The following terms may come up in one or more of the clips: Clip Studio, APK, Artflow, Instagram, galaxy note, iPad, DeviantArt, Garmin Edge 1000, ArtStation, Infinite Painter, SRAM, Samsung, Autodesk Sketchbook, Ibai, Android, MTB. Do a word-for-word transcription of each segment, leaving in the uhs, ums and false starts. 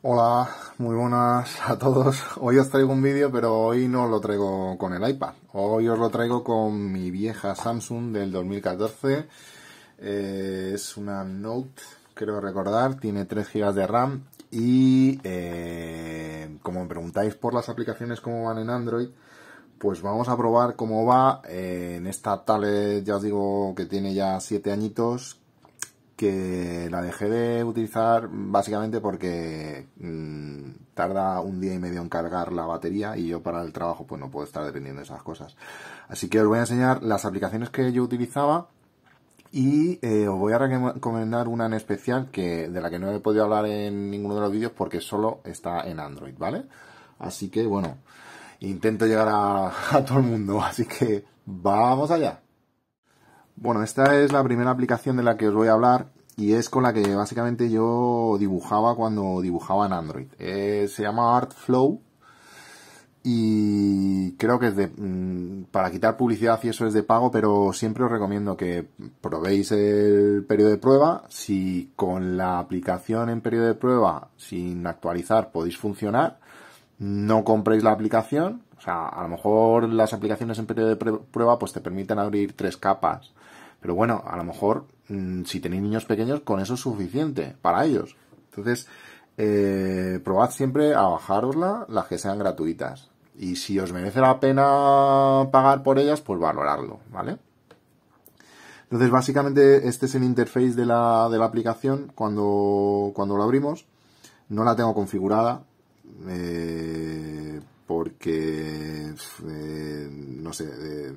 Hola, muy buenas a todos. Hoy os traigo un vídeo, pero hoy no lo traigo con el iPad. Hoy os lo traigo con mi vieja Samsung del dos mil catorce. Eh, es una Note, creo recordar. Tiene tres gigas de RAM. Y eh, como me preguntáis por las aplicaciones cómo van en Android, pues vamos a probar cómo va eh, en esta tablet, ya os digo que tiene ya siete añitos. Que la dejé de utilizar básicamente porque mmm, tarda un día y medio en cargar la batería y yo para el trabajo pues no puedo estar dependiendo de esas cosas. Así que os voy a enseñar las aplicaciones que yo utilizaba y eh, os voy a recomendar una en especial que de la que no he podido hablar en ninguno de los vídeos porque solo está en Android, ¿vale? Así que bueno, intento llegar a, a todo el mundo, así que vamos allá. Bueno, esta es la primera aplicación de la que os voy a hablar y es con la que básicamente yo dibujaba cuando dibujaba en Android. Eh, se llama Artflow y creo que es de, para quitar publicidad y eso es de pago, pero siempre os recomiendo que probéis el periodo de prueba. Si con la aplicación en periodo de prueba, sin actualizar, podéis funcionar, no compréis la aplicación. O sea, a lo mejor las aplicaciones en periodo de prueba pues te permiten abrir tres capas. Pero bueno, a lo mejor mmm, si tenéis niños pequeños, con eso es suficiente para ellos. Entonces, eh, probad siempre a bajarosla las que sean gratuitas. Y si os merece la pena pagar por ellas, pues valorarlo, ¿vale? Entonces, básicamente este es el interface de la, de la aplicación cuando, cuando lo abrimos. No la tengo configurada. Eh... porque, eh, no sé, eh,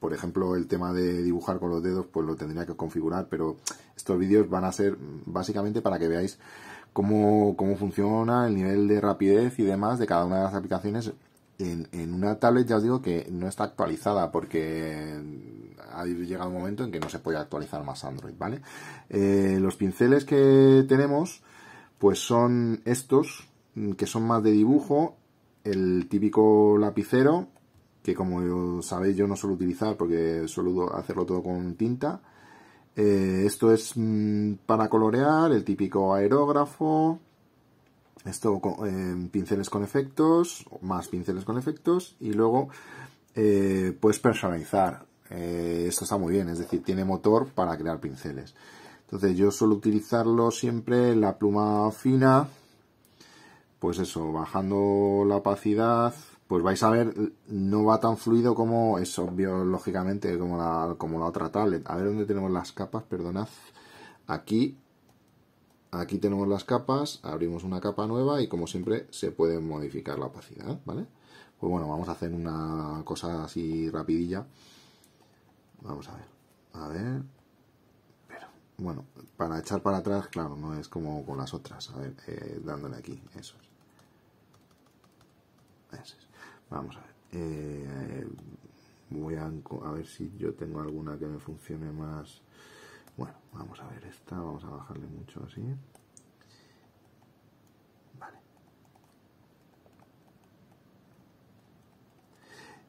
por ejemplo, el tema de dibujar con los dedos, pues lo tendría que configurar, pero estos vídeos van a ser básicamente para que veáis cómo, cómo funciona el nivel de rapidez y demás de cada una de las aplicaciones en, en una tablet, ya os digo, que no está actualizada, porque ha llegado un momento en que no se puede actualizar más Android, ¿vale? Eh, los pinceles que tenemos, pues son estos, que son más de dibujo. El típico lapicero, que como sabéis yo no suelo utilizar porque suelo hacerlo todo con tinta. Eh, esto es mmm, para colorear, el típico aerógrafo, esto con, eh, pinceles con efectos, más pinceles con efectos y luego eh, puedes personalizar. Eh, esto está muy bien, es decir, tiene motor para crear pinceles. Entonces yo suelo utilizarlo siempre en la pluma fina. Pues eso, bajando la opacidad, pues vais a ver, no va tan fluido como es obvio, lógicamente, como la, como la otra tablet. A ver dónde tenemos las capas, perdonad. Aquí, aquí tenemos las capas, abrimos una capa nueva y como siempre se puede modificar la opacidad, ¿vale? Pues bueno, vamos a hacer una cosa así rapidilla. Vamos a ver, a ver. Bueno, para echar para atrás, claro, no es como con las otras. A ver, eh, dándole aquí, eso es. Eso es. Vamos a ver. Eh, voy a, a ver si yo tengo alguna que me funcione más. Bueno, vamos a ver esta, vamos a bajarle mucho así. Vale.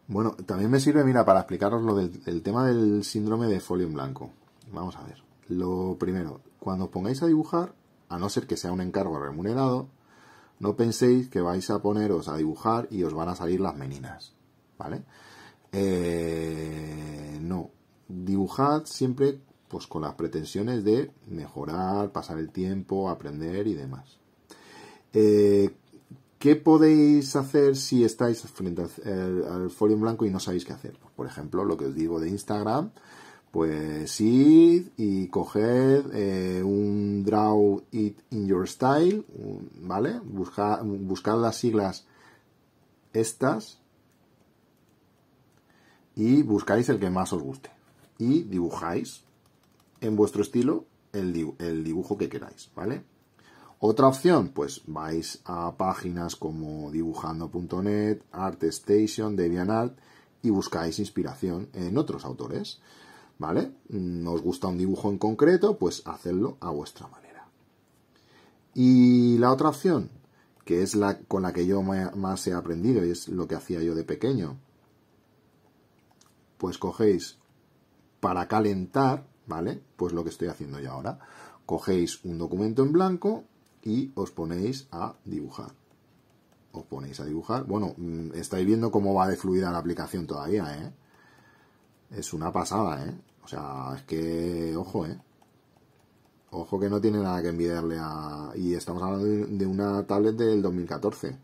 Bueno, también me sirve, mira, para explicaros lo del el tema del síndrome de folio en blanco. Vamos a ver. Lo primero, cuando os pongáis a dibujar, a no ser que sea un encargo remunerado, no penséis que vais a poneros a dibujar y os van a salir las meninas, ¿vale? Eh, no, dibujad siempre pues con las pretensiones de mejorar, pasar el tiempo, aprender y demás. Eh, ¿Qué podéis hacer si estáis frente al, al folio en blanco y no sabéis qué hacer? Pues, por ejemplo, lo que os digo de Instagram. Pues id y coged eh, un Draw It In Your Style, ¿vale? Busca, buscad las siglas estas y buscáis el que más os guste. Y dibujáis en vuestro estilo el, el dibujo que queráis, ¿vale? Otra opción, pues vais a páginas como dibujando punto net, ArtStation, DeviantArt y buscáis inspiración en otros autores. ¿Vale? ¿Os gusta un dibujo en concreto? Pues hacedlo a vuestra manera. Y la otra opción, que es la con la que yo más he aprendido y es lo que hacía yo de pequeño, pues cogéis para calentar, ¿vale? Pues lo que estoy haciendo yo ahora. Cogéis un documento en blanco y os ponéis a dibujar. Os ponéis a dibujar. Bueno, estáis viendo cómo va de fluida la aplicación todavía, ¿eh? Es una pasada, ¿eh? O sea, es que... Ojo, ¿eh? Ojo que no tiene nada que envidiarle a... Y estamos hablando de una tablet del dos mil catorce.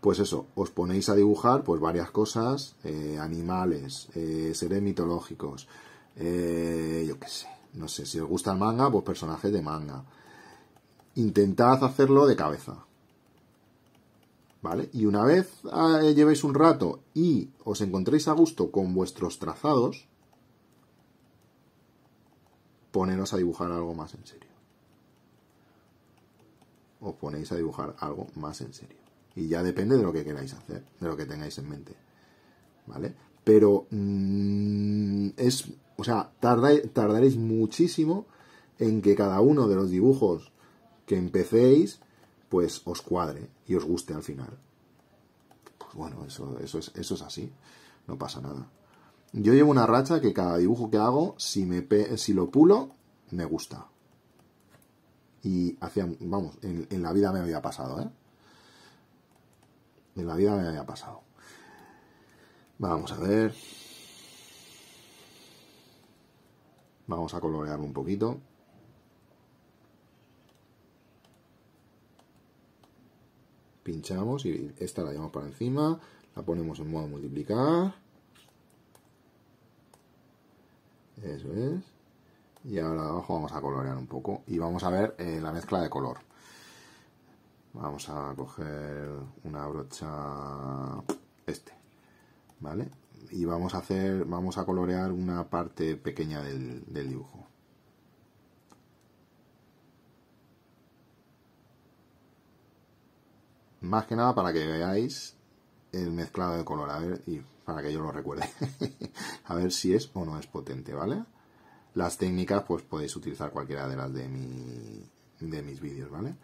Pues eso, os ponéis a dibujar pues varias cosas, eh, animales, eh, seres mitológicos, eh, yo qué sé, no sé, si os gusta el manga, pues personajes de manga. Intentad hacerlo de cabeza, ¿vale? Y una vez eh, llevéis un rato y os encontréis a gusto con vuestros trazados, poneros a dibujar algo más en serio. Os ponéis a dibujar algo más en serio. Y ya depende de lo que queráis hacer, de lo que tengáis en mente, ¿vale? Pero mmm, es, o sea, tardáis, tardaréis muchísimo en que cada uno de los dibujos que empecéis, pues os cuadre y os guste al final. Pues bueno, eso, eso, es, eso es así, no pasa nada. Yo llevo una racha que cada dibujo que hago, si, me pe si lo pulo, me gusta. Y hacia, vamos, en, en la vida me había pasado, ¿eh? En la vida me había pasado. Vamos a ver. Vamos a colorearlo un poquito. Pinchamos y esta la llevamos para encima. La ponemos en modo multiplicar. Eso es. Y ahora abajo vamos a colorear un poco. Y vamos a ver eh, la mezcla de color. Vamos a coger una brocha este, ¿vale? Y vamos a hacer, vamos a colorear una parte pequeña del, del dibujo. Más que nada para que veáis el mezclado de color, a ver, y para que yo lo recuerde. A ver si es o no es potente, ¿vale? Las técnicas, pues podéis utilizar cualquiera de las de, mi, de mis vídeos, ¿vale?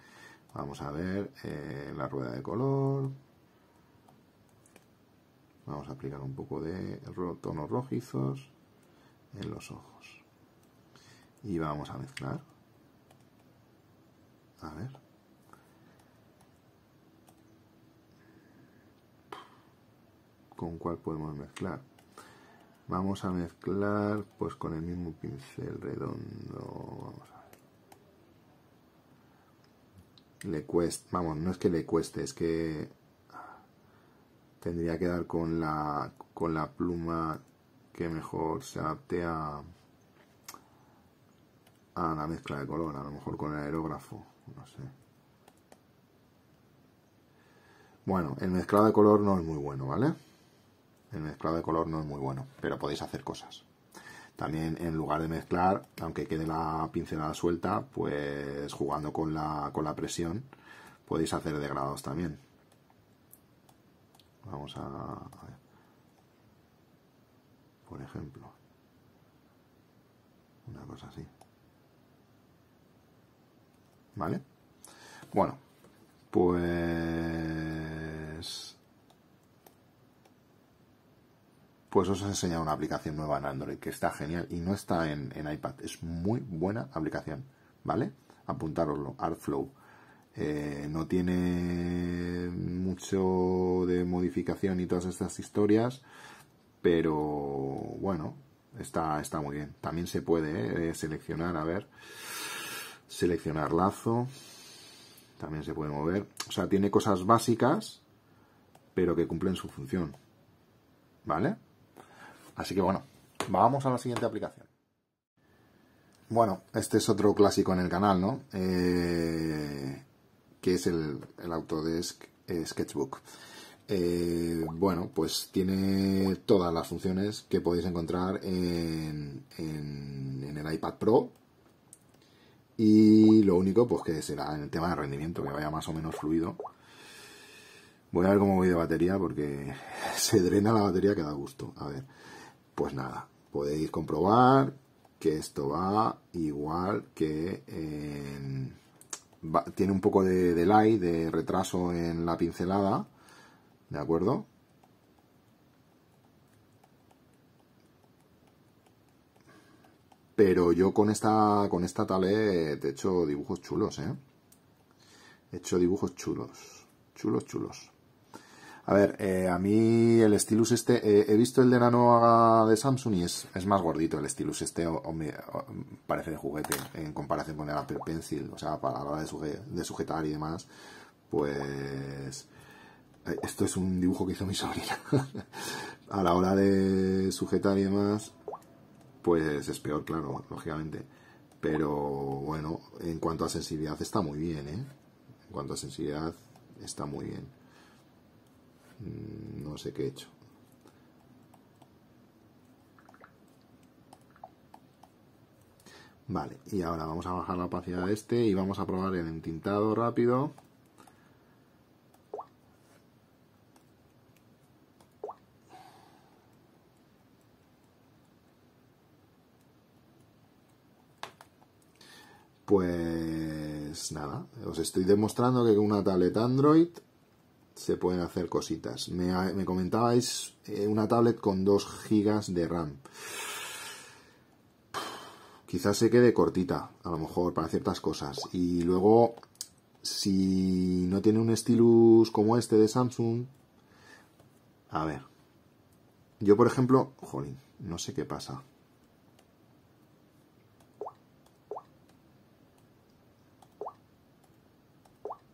Vamos a ver eh, la rueda de color. Vamos a aplicar un poco de tonos rojizos en los ojos. Y vamos a mezclar. A ver. ¿Con cuál podemos mezclar? Vamos a mezclar pues con el mismo pincel redondo. Vamos a le cuesta, vamos, no es que le cueste, es que tendría que dar con la con la pluma que mejor se adapte a a la mezcla de color, a lo mejor con el aerógrafo, no sé. Bueno, el mezclado de color no es muy bueno, ¿vale? El mezclado de color no es muy bueno, pero podéis hacer cosas. También en lugar de mezclar, aunque quede la pincelada suelta, pues jugando con la, con la presión podéis hacer degradados también. Vamos a, a ver. Por ejemplo, una cosa así. ¿Vale? Bueno, pues... Pues os he enseñado una aplicación nueva en Android que está genial y no está en, en iPad. Es muy buena aplicación, ¿vale? Apuntároslo, Artflow. Eh, no tiene mucho de modificación y todas estas historias, pero bueno, está, está muy bien. También se puede eh, seleccionar, a ver, seleccionar lazo. También se puede mover. O sea, tiene cosas básicas, pero que cumplen su función, ¿vale? Así que bueno, vamos a la siguiente aplicación. Bueno, este es otro clásico en el canal, ¿no? Eh, que es el, el Autodesk eh, Sketchbook. Eh, bueno, pues tiene todas las funciones que podéis encontrar en, en, en el iPad Pro. Y lo único, pues que será en el tema de rendimiento, que vaya más o menos fluido. Voy a ver cómo voy de batería porque se drena la batería que da gusto. A ver, pues nada, podéis comprobar que esto va igual que en, va, tiene un poco de delay, de retraso en la pincelada, ¿de acuerdo? pero yo con esta con esta tablet he hecho dibujos chulos, ¿eh? He hecho dibujos chulos, chulos, chulos. A ver, eh, a mí el stylus este, eh, he visto el de la nueva de Samsung y es, es más gordito el stylus este, o, o me o, parece de juguete en comparación con el Apple Pencil, o sea, para la hora de, suje, de sujetar y demás, pues... Eh, esto es un dibujo que hizo mi sobrina. A la hora de sujetar y demás, pues es peor, claro, lógicamente. Pero bueno, en cuanto a sensibilidad está muy bien, ¿eh? En cuanto a sensibilidad está muy bien. No sé qué he hecho. Vale, y ahora vamos a bajar la opacidad de este y vamos a probar el entintado rápido. Pues nada, os estoy demostrando que con una tablet Android se pueden hacer cositas. Me, me comentabais eh, una tablet con dos gigas de RAM. Quizás se quede cortita, a lo mejor, para ciertas cosas. Y luego, si no tiene un stylus como este de Samsung... A ver. Yo, por ejemplo... Jolín, no sé qué pasa.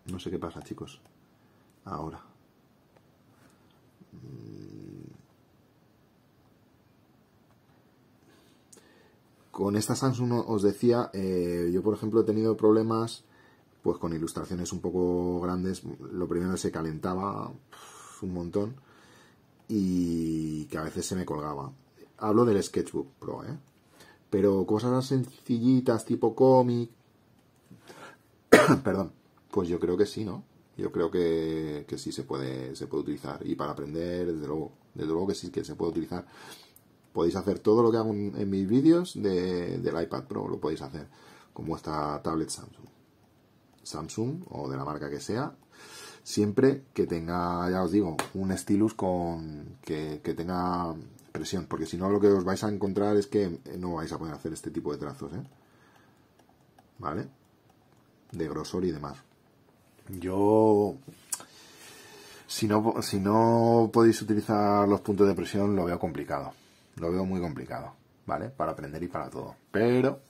No sé qué pasa, chicos. Ahora. Con esta Samsung os decía, eh, yo por ejemplo he tenido problemas pues con ilustraciones un poco grandes. Lo primero se calentaba un montón y que a veces se me colgaba. Hablo del Sketchbook Pro, ¿eh? Pero cosas sencillitas tipo cómic, perdón, pues yo creo que sí, ¿no? Yo creo que, que sí se puede, se puede utilizar. Y para aprender, desde luego, desde luego que sí que se puede utilizar. Podéis hacer todo lo que hago en mis vídeos de, del iPad Pro, lo podéis hacer con vuestra tablet Samsung. Samsung, o de la marca que sea, siempre que tenga, ya os digo, un stylus con que, que tenga presión. Porque si no, lo que os vais a encontrar es que no vais a poder hacer este tipo de trazos, ¿eh? ¿Vale? De grosor y demás. Yo, si no, si no podéis utilizar los puntos de presión, lo veo complicado. Lo veo muy complicado, ¿vale? Para aprender y para todo. Pero,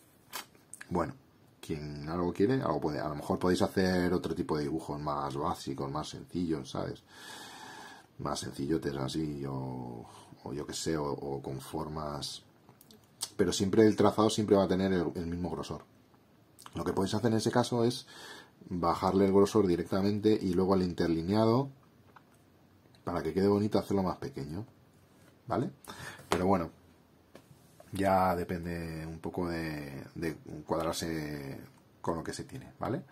bueno, quien algo quiere, algo puede. A lo mejor podéis hacer otro tipo de dibujos más básicos, más sencillos, ¿sabes? Más sencillotes así, o, o yo qué sé, o, o con formas... Pero siempre el trazado siempre va a tener el, el mismo grosor. Lo que podéis hacer en ese caso es... bajarle el grosor directamente y luego al interlineado, para que quede bonito, hacerlo más pequeño, ¿vale? Pero bueno, ya depende un poco de, de cuadrarse con lo que se tiene, ¿vale?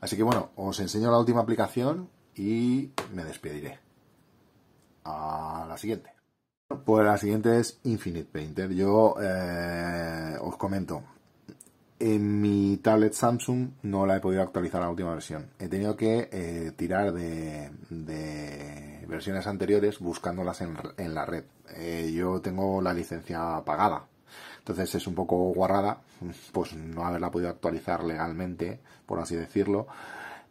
Así que bueno, os enseño la última aplicación y me despediré. A la siguiente. Pues la siguiente es Infinite Painter. Yo eh, os comento. En mi tablet Samsung no la he podido actualizar a la última versión. He tenido que eh, tirar de, de versiones anteriores buscándolas en, en la red. Eh, yo tengo la licencia pagada, entonces es un poco guarrada pues no haberla podido actualizar legalmente, por así decirlo.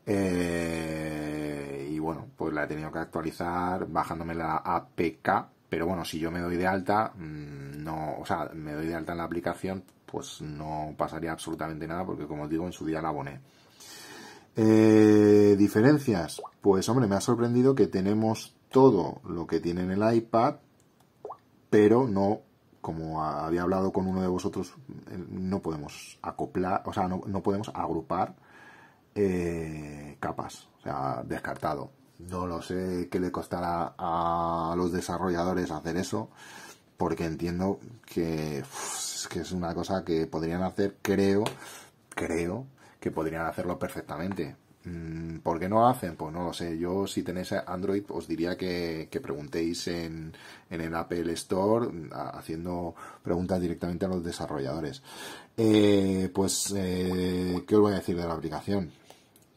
Eh, y bueno, pues la he tenido que actualizar bajándome la A P K. Pero bueno, si yo me doy de alta, no, o sea, me doy de alta en la aplicación, pues no pasaría absolutamente nada, porque como os digo, en su día la aboné. Eh, ¿Diferencias? Pues hombre, me ha sorprendido que tenemos todo lo que tiene en el iPad, pero no, como había hablado con uno de vosotros, no podemos acoplar, o sea, no, no podemos agrupar eh, capas, o sea, descartado. No lo sé qué le costará a los desarrolladores hacer eso, porque entiendo que, uf, que es una cosa que podrían hacer, creo, creo que podrían hacerlo perfectamente. ¿Por qué no lo hacen? Pues no lo sé. Yo, si tenéis Android, os diría que, que preguntéis en, en el Apple Store, haciendo preguntas directamente a los desarrolladores. Eh, pues, eh, ¿qué os voy a decir de la aplicación?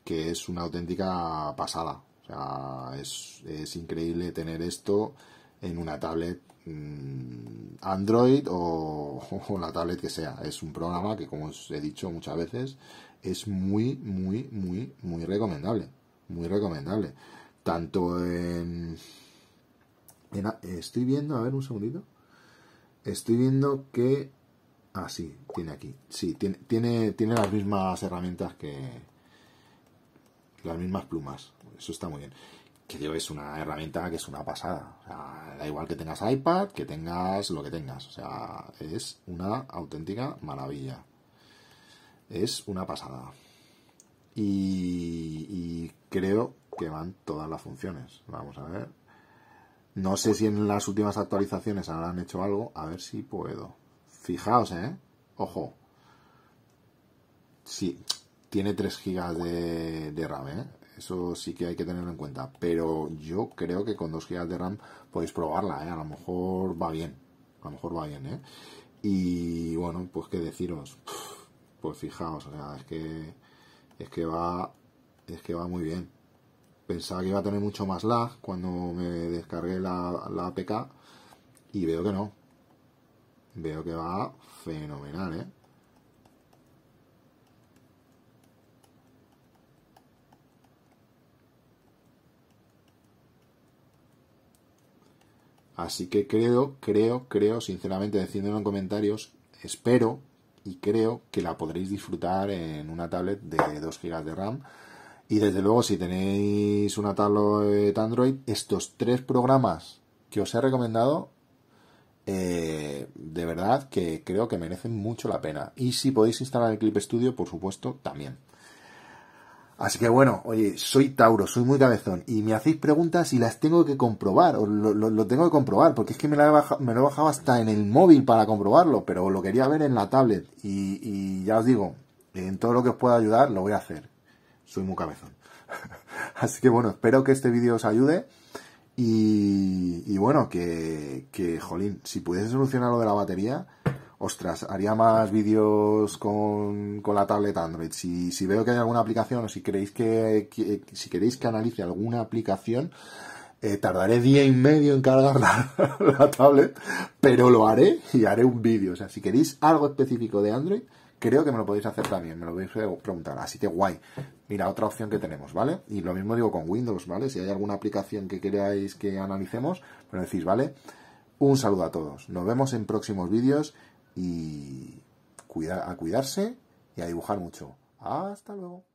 Que es una auténtica pasada. O sea, es, es increíble tener esto en una tablet Android o, o la tablet que sea. Es un programa que, como os he dicho muchas veces, es muy, muy, muy, muy recomendable. Muy recomendable. Tanto en... en estoy viendo, a ver un segundito. Estoy viendo que... Ah, sí, tiene aquí. Sí, tiene, tiene, tiene las mismas herramientas que... Las mismas plumas. Eso está muy bien. Que digo, es una herramienta que es una pasada. O sea, da igual que tengas iPad, que tengas lo que tengas. O sea, es una auténtica maravilla. Es una pasada. Y, y creo que van todas las funciones. Vamos a ver. No sé si en las últimas actualizaciones habrán hecho algo. A ver si puedo. Fijaos, ¿eh? Ojo. Sí, tiene tres gigas de, de RAM, ¿eh? Eso sí que hay que tenerlo en cuenta. Pero yo creo que con dos gigas de RAM podéis probarla, ¿eh? A lo mejor va bien. A lo mejor va bien, ¿eh? Y bueno, pues qué deciros. Pues fijaos, o sea, es que... Es que va... Es que va muy bien. Pensaba que iba a tener mucho más lag cuando me descargué la, la A P K. Y veo que no. Veo que va fenomenal, ¿eh? Así que creo, creo, creo, sinceramente, decídmelo en comentarios, espero y creo que la podréis disfrutar en una tablet de dos gigas de RAM. Y desde luego, si tenéis una tablet Android, estos tres programas que os he recomendado, eh, de verdad que creo que merecen mucho la pena. Y si podéis instalar el Clip Studio, por supuesto, también. Así que bueno, oye, soy Tauro, soy muy cabezón y me hacéis preguntas y las tengo que comprobar, o lo, lo, lo tengo que comprobar, porque es que me, la he bajado, me lo he bajado hasta en el móvil para comprobarlo, pero lo quería ver en la tablet y, y ya os digo, en todo lo que os pueda ayudar lo voy a hacer. Soy muy cabezón. Así que bueno, espero que este vídeo os ayude y, y bueno, que, que jolín, si pudiese solucionar lo de la batería... Ostras, haría más vídeos con, con la tablet Android. Si, si veo que hay alguna aplicación o si queréis que, que si queréis que analice alguna aplicación, eh, tardaré día y medio en cargar la, la tablet, pero lo haré y haré un vídeo. O sea, si queréis algo específico de Android, creo que me lo podéis hacer también, me lo podéis preguntar. Así que guay. Mira, otra opción que tenemos, ¿vale? Y lo mismo digo con Windows, ¿vale? Si hay alguna aplicación que queráis que analicemos, me lo decís, ¿vale? Un saludo a todos. Nos vemos en próximos vídeos. Y cuida- a cuidarse y a dibujar mucho. Hasta luego.